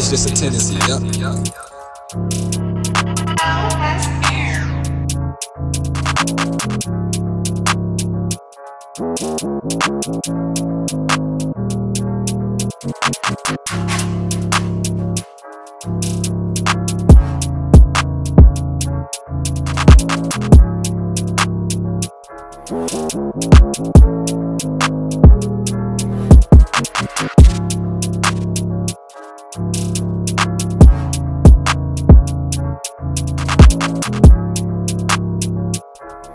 It's just a tendency,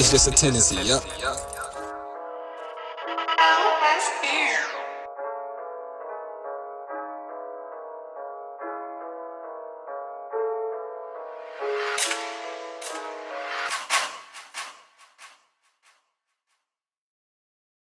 It's just a tendency,